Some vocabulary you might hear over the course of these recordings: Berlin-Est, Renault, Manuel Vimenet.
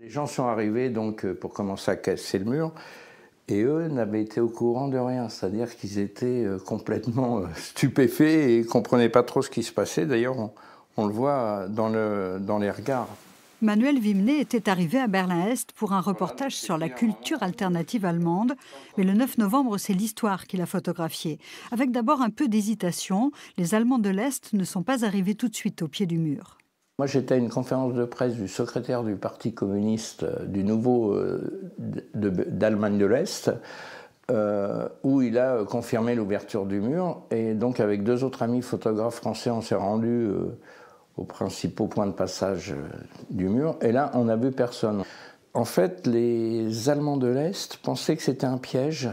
Les gens sont arrivés donc pour commencer à casser le mur, et eux n'avaient été au courant de rien, c'est-à-dire qu'ils étaient complètement stupéfaits et ne comprenaient pas trop ce qui se passait. D'ailleurs, on le voit dans les regards. Manuel Vimenet était arrivé à Berlin-Est pour un reportage sur la culture alternative allemande. Mais le 9 novembre, c'est l'histoire qu'il a photographiée. Avec d'abord un peu d'hésitation, les Allemands de l'Est ne sont pas arrivés tout de suite au pied du mur. Moi, j'étais à une conférence de presse du secrétaire du Parti communiste du nouveau d'Allemagne de l'Est, où il a confirmé l'ouverture du mur. Et donc, avec deux autres amis photographes français, on s'est rendus aux principaux points de passage du mur. Et là, on n'a vu personne. En fait, les Allemands de l'Est pensaient que c'était un piège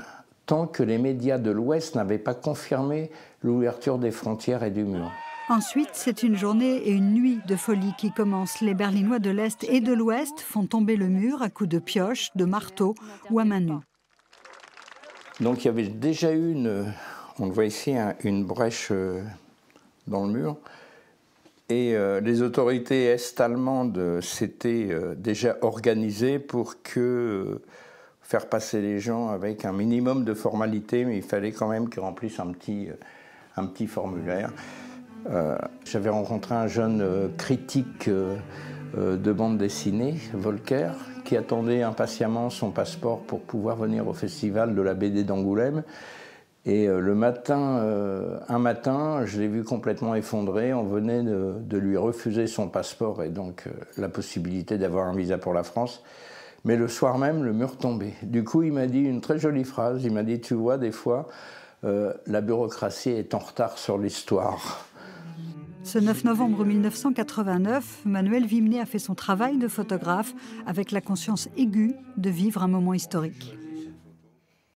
tant que les médias de l'Ouest n'avaient pas confirmé l'ouverture des frontières et du mur. Ensuite, c'est une journée et une nuit de folie qui commence. Les Berlinois de l'Est et de l'Ouest font tomber le mur à coups de pioche, de marteau ou à main nue. Donc il y avait déjà eu, on le voit ici, une brèche dans le mur. Et les autorités est-allemandes s'étaient déjà organisées pour faire passer les gens avec un minimum de formalités, mais il fallait quand même qu'ils remplissent un petit formulaire. J'avais rencontré un jeune critique de bande dessinée, Volcker, qui attendait impatiemment son passeport pour pouvoir venir au festival de la BD d'Angoulême. Et un matin, je l'ai vu complètement effondré. On venait de lui refuser son passeport et donc la possibilité d'avoir un visa pour la France. Mais le soir même, le mur tombait. Du coup, il m'a dit une très jolie phrase. Il m'a dit « Tu vois, des fois, la bureaucratie est en retard sur l'histoire ». Ce 9 novembre 1989, Manuel Vimenet a fait son travail de photographe avec la conscience aiguë de vivre un moment historique.